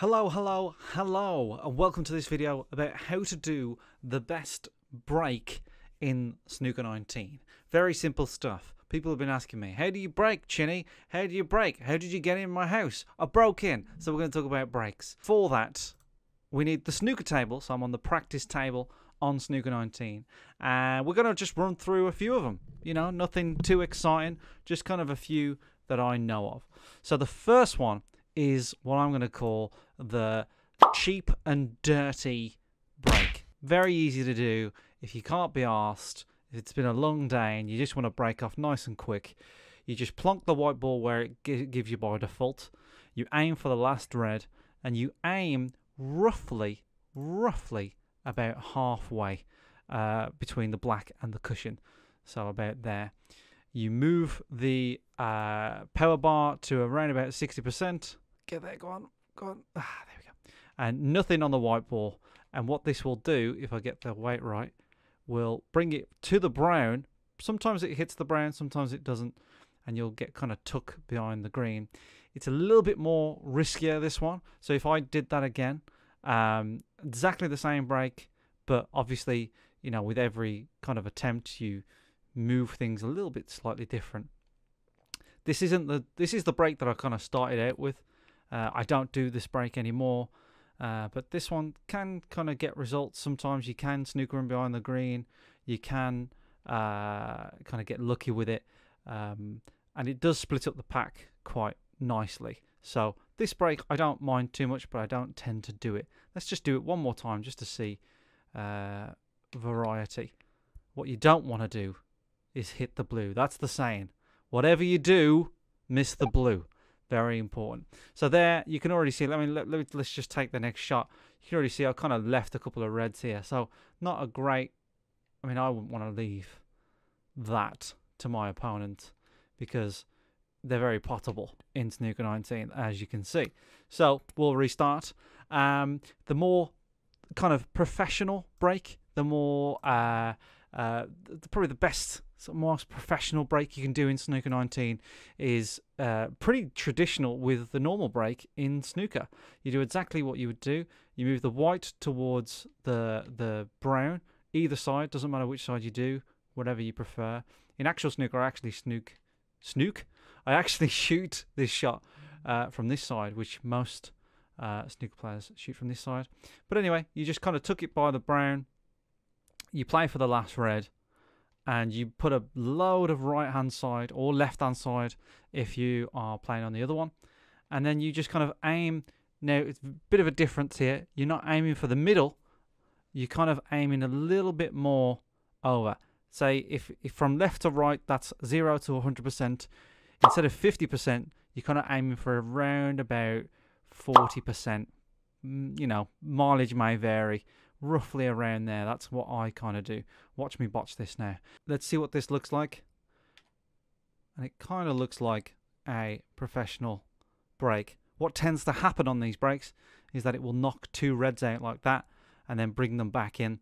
Hello and welcome to this video about how to do the best break in Snooker 19. Very simple stuff. People have been asking me, how do you break, Chinny? How do you break? How did you get in my house? I broke in. So we're going to talk about breaks. For that, we need the snooker table. So I'm on the practice table on Snooker 19. And we're going to just run through a few of them. You know, nothing too exciting. Just kind of a few that I know of. So the first one is what I'm going to call the cheap and dirty break. Very easy to do if you can't be arsed, if it's been a long day and you just want to break off nice and quick. You just plonk the white ball where it gives you by default. You aim for the last red and you aim roughly about halfway between the black and the cushion. So about there. You move the power bar to around about 60%. Get there, go on. Ah, there we go. And nothing on the white ball. And what this will do, if I get the weight right, will bring it to the brown. Sometimes it hits the brown, sometimes it doesn't. And you'll get kind of tuck behind the green. It's a little bit more riskier, this one. So if I did that again, exactly the same break, but obviously, you know, with every kind of attempt, you move things a little bit slightly different. This is the break that I kind of started out with. I don't do this break anymore, but this one can kind of get results sometimes. You can snooker in behind the green, you can kind of get lucky with it, and it does split up the pack quite nicely. So this break I don't mind too much, but I don't tend to do it. Let's just do it one more time just to see variety. What you don't want to do is hit the blue. That's the saying. Whatever you do, miss the blue. Very important. So there, you can already see. Let's just take the next shot. You can already see I kind of left a couple of reds here. So not a great. I mean, I wouldn't want to leave that to my opponent because they're very potable in Snooker 19, as you can see. So we'll restart. The more kind of professional break, the more probably the best. So most professional break you can do in Snooker 19 is pretty traditional with the normal break in snooker. You do exactly what you would do. You move the white towards the brown, either side, doesn't matter which side you do, whatever you prefer. In actual snooker, I actually shoot this shot from this side, which most snooker players shoot from this side. But anyway, you just kind of took it by the brown. You play for the last red. And you put a load of right-hand side or left-hand side if you are playing on the other one. And then you just kind of aim. Now, it's a bit of a difference here. You're not aiming for the middle. You're kind of aiming a little bit more over. Say, if from left to right, that's 0 to 100%. Instead of 50%, you're kind of aiming for around about 40%. You know, mileage may vary. Roughly around there. That's what I kind of do. Watch me botch this now. Let's see what this looks like. And it kind of looks like a professional break. What tends to happen on these breaks is that it will knock two reds out like that and then bring them back in.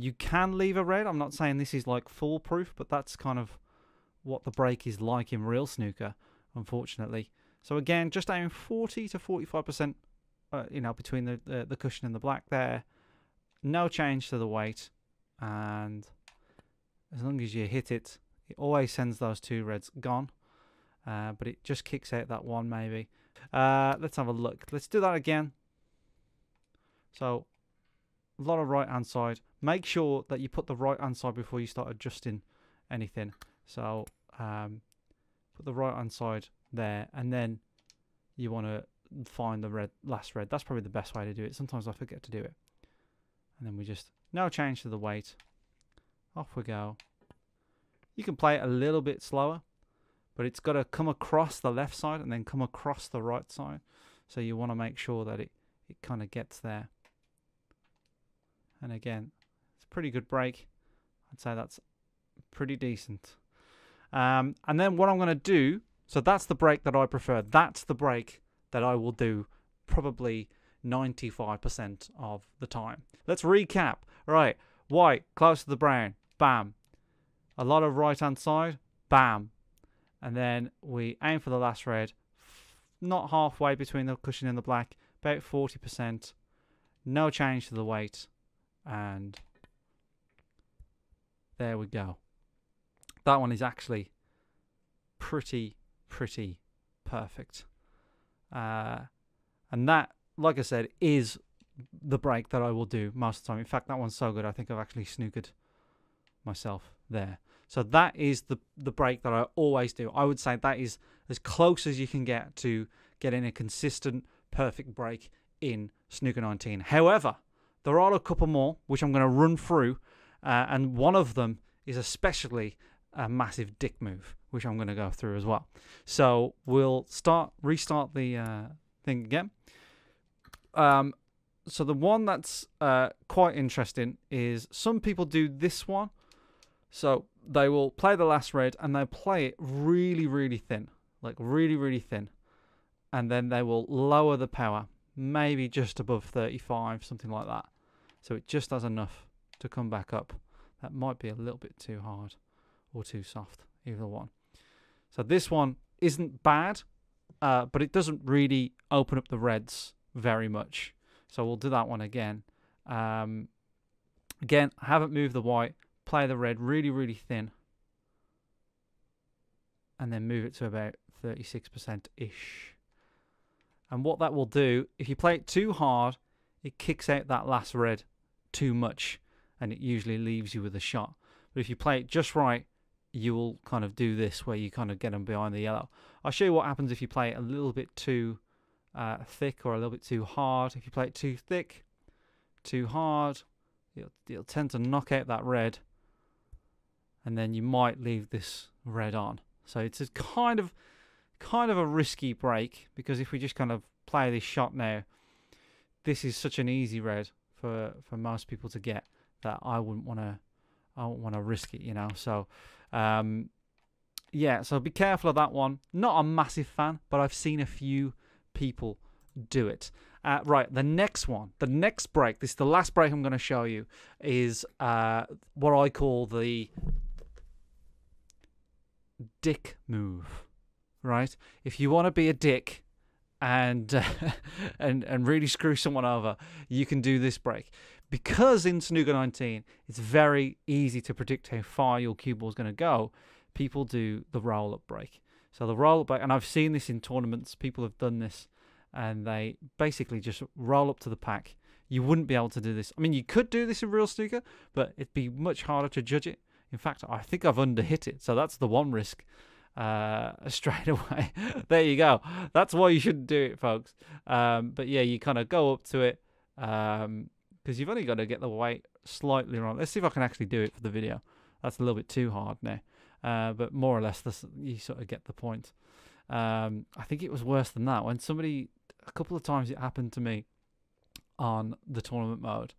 You can leave a red. I'm not saying this is like foolproof, but that's kind of what the break is like in real snooker, unfortunately. So again, just aiming 40 to 45%, you know, between the cushion and the black there. No change to the weight, and as long as you hit it, it always sends those two reds gone, but it just kicks out that one maybe. Let's have a look. Let's do that again. So a lot of right hand side. Make sure that you put the right hand side before you start adjusting anything. So put the right hand side there, and then you want to find the red, last red. That's probably the best way to do it. Sometimes I forget to do it. And then we just, no change to the weight. Off we go. You can play it a little bit slower, but it's got to come across the left side and then come across the right side. So you want to make sure that it kind of gets there. And again, it's a pretty good break. I'd say that's pretty decent. And then what I'm going to do, so that's the break that I prefer. That's the break that I will do probably 95% of the time. Let's recap. Right, white, close to the brown, bam. A lot of right-hand side, bam. And then we aim for the last red, not halfway between the cushion and the black, about 40%, no change to the weight, and there we go. That one is actually pretty perfect. And that, like I said, is the break that I will do most of the time. In fact, that one's so good, I think I've actually snookered myself there. So that is the break that I always do. I would say that is as close as you can get to getting a consistent, perfect break in Snooker 19. However, there are a couple more, which I'm going to run through, and one of them is especially a massive dick move, which I'm going to go through as well. So we'll restart the thing again. So the one that's quite interesting is some people do this one. So they will play the last red and they play it really, really thin, like really, really thin. And then they will lower the power, maybe just above 35, something like that. So it just has enough to come back up. That might be a little bit too hard or too soft, either one. So this one isn't bad, but it doesn't really open up the reds very much. So we'll do that one again. Again, I haven't moved the white. Play the red really, really thin. And then move it to about 36%-ish. And what that will do, if you play it too hard, it kicks out that last red too much. And it usually leaves you with a shot. But if you play it just right, you will kind of do this where you kind of get them behind the yellow. I'll show you what happens if you play it a little bit too thick or a little bit too hard. If you play it too thick, too hard, it'll tend to knock out that red. And then you might leave this red on. So it's a kind of a risky break, because if we just kind of play this shot now, this is such an easy red for most people to get that I wouldn't want to risk it, you know. So yeah, so be careful of that one. Not a massive fan, but I've seen a few people do it. Right, the next one, the next break, this is the last break I'm going to show you, is what I call the dick move. Right, if you want to be a dick and really screw someone over, you can do this break, because in Snooker 19 it's very easy to predict how far your cue ball is going to go. People do the roll-up break. So the roll-up break, and I've seen this in tournaments, people have done this, and they basically just roll up to the pack. You wouldn't be able to do this. I mean, you could do this in real snooker, but it'd be much harder to judge it. In fact, I think I've underhit it, so that's the one risk straight away. There you go. That's why you shouldn't do it, folks. But yeah, you kind of go up to it, because you've only got to get the weight slightly wrong. Let's see if I can actually do it for the video. That's a little bit too hard now, but more or less this, you sort of get the point. I think it was worse than that. When somebody, a couple of times it happened to me on the tournament mode,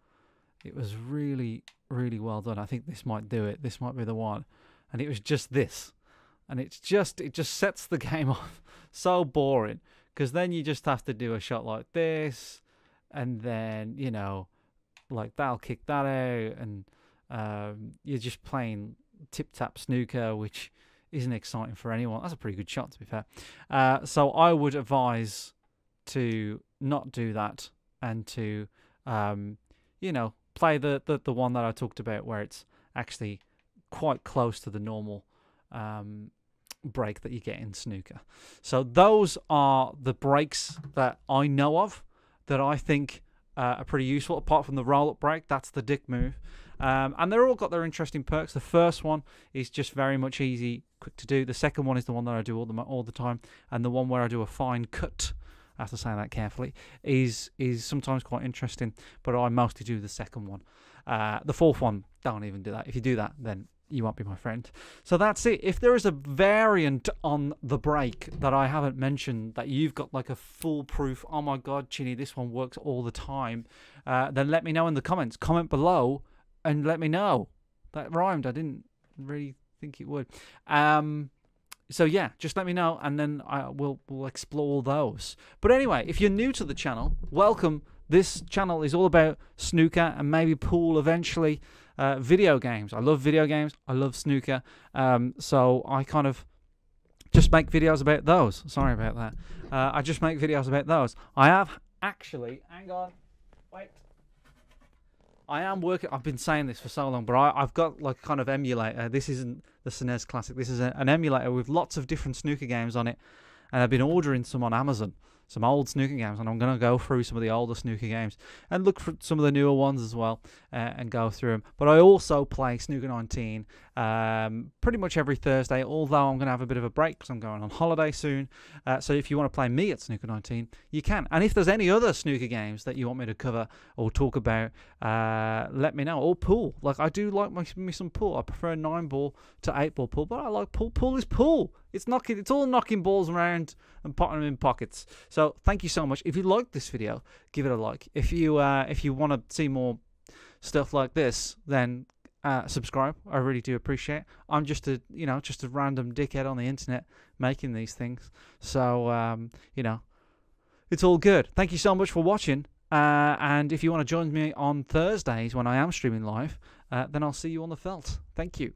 it was really, really well done. I think this might do it. This might be the one. And it was just this. And it's just, it just sets the game off so boring, because then you just have to do a shot like this, and then, you know, like that'll kick that out, and you're just playing tip-tap snooker, which isn't exciting for anyone. That's a pretty good shot, to be fair. So I would advise to not do that, and to, you know, play the one that I talked about, where it's actually quite close to the normal break that you get in snooker. So those are the breaks that I know of that I think are pretty useful, apart from the roll-up break. That's the dick move, and they're all got their interesting perks. The first one is just very much easy, quick to do. The second one is the one that I do all the time, and the one where I do a fine cut, I have to say that carefully, is sometimes quite interesting, but I mostly do the second one. The fourth one, don't even do that. If you do that, then you won't be my friend. So that's it. If there is a variant on the break that I haven't mentioned, that you've got like a foolproof, oh my God, Chinny, this one works all the time, then let me know in the comments. Comment below and let me know. That rhymed. I didn't really think it would. So yeah, just let me know, and then we'll explore those. But anyway, if you're new to the channel, welcome. This channel is all about snooker and maybe pool eventually, video games. I love video games. I love snooker. So I kind of just make videos about those. Sorry about that. I just make videos about those. I have Actually, hang on, wait. I am working, I've been saying this for so long, but I've got like kind of emulator. This isn't the SNES Classic. This is an emulator with lots of different snooker games on it. And I've been ordering some on Amazon, some old snooker games. And I'm going to go through some of the older snooker games and look for some of the newer ones as well and go through them. But I also play Snooker 19 pretty much every Thursday, although I'm going to have a bit of a break because I'm going on holiday soon. So if you want to play me at Snooker 19, you can. And if there's any other snooker games that you want me to cover or talk about, let me know. Or pool. Like, I do like me some pool. I prefer 9-ball to 8-ball pool, but I like pool. Pool is pool. It's all knocking balls around and potting them in pockets. So thank you so much. If you liked this video, give it a like. If you want to see more stuff like this, then subscribe. I really do appreciate it. I'm just a just a random dickhead on the internet making these things. So it's all good. Thank you so much for watching. And if you want to join me on Thursdays when I am streaming live, then I'll see you on the felt. Thank you.